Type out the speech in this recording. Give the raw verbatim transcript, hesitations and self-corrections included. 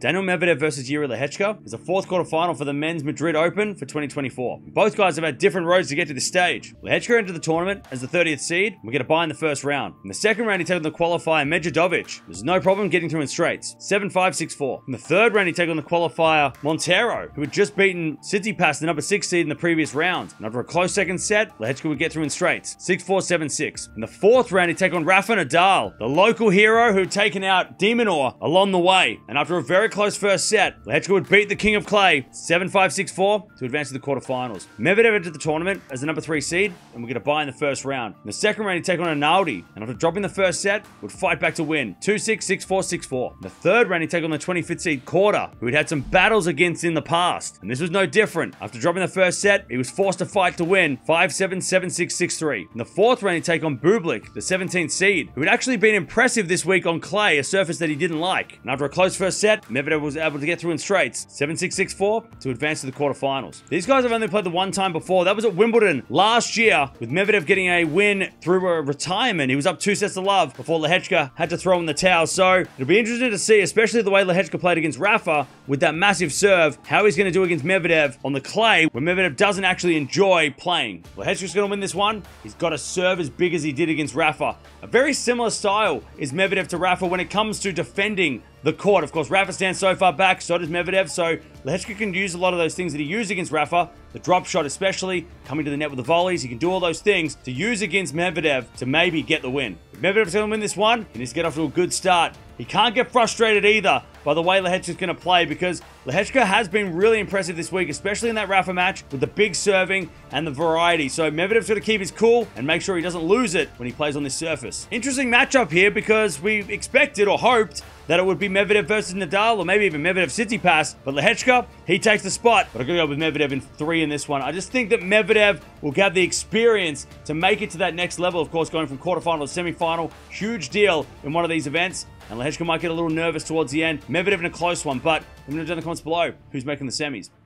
Daniil Medvedev versus Jiri Lehecka is a fourth quarter final for the Men's Madrid Open for twenty twenty-four. Both guys have had different roads to get to this stage. Lehecka entered the tournament as the thirtieth seed and we get a bye in the first round. In the second round, he took on the qualifier Medjadovic. There's no problem getting through in straights, seven five, six four. In the third round, he took on the qualifier Montero, who had just beaten Citypass, the number six seed, in the previous round. And after a close second set, Lehecka would get through in straights, six four, seven six. In the fourth round, he took on Rafael Nadal, the local hero who had taken out Demonor along the way. And after a very close first set, Lehecka would beat the King of Clay seven five, six four to advance to the quarterfinals. Medvedev entered the tournament as the number three seed and we get a bye in the first round. In the second round, he take on Inaldi, and after dropping the first set, would fight back to win two six, six four, six four. In the third round, he take on the twenty-fifth seed Quarter, who had had some battles against in the past, and this was no different. After dropping the first set, he was forced to fight to win five seven, seven six, six three. In the fourth round, he take on Bublik, the seventeenth seed, who had actually been impressive this week on clay, a surface that he didn't like. And after a close first set, Medvedev was able to get through in straights, seven six, six four, to advance to the quarterfinals. These guys have only played the one time before. That was at Wimbledon last year, with Medvedev getting a win through a retirement. He was up two sets to love before Lehecka had to throw in the towel. So it'll be interesting to see, especially the way Lehecka played against Rafa with that massive serve, how he's going to do against Medvedev on the clay, where Medvedev doesn't actually enjoy playing. Lehecka's going to win this one. He's got to serve as big as he did against Rafa. A very similar style is Medvedev to Rafa when it comes to defending the court. Of course, Rafa stands so far back, so does Medvedev, so Lehecka can use a lot of those things that he used against Rafa, the drop shot especially, coming to the net with the volleys. He can do all those things to use against Medvedev to maybe get the win. If Medvedev's going to win this one, he needs to get off to a good start. He can't get frustrated either by the way Lehecka's going to play, because Lehecka has been really impressive this week, especially in that Rafa match with the big serving and the variety. So Medvedev's got to keep his cool and make sure he doesn't lose it when he plays on this surface. Interesting matchup here, because we expected or hoped that it would be Medvedev versus Nadal, or maybe even Medvedev Tsitsipas, but Lehecka, he takes the spot. But I'm going to go with Medvedev in three in this one. I just think that Medvedev will have the experience to make it to that next level. Of course, going from quarterfinal to semi-final, huge deal in one of these events. And Lehecka might get a little nervous towards the end. Medvedev in a close one, but let me know down in the comments below who's making the semis.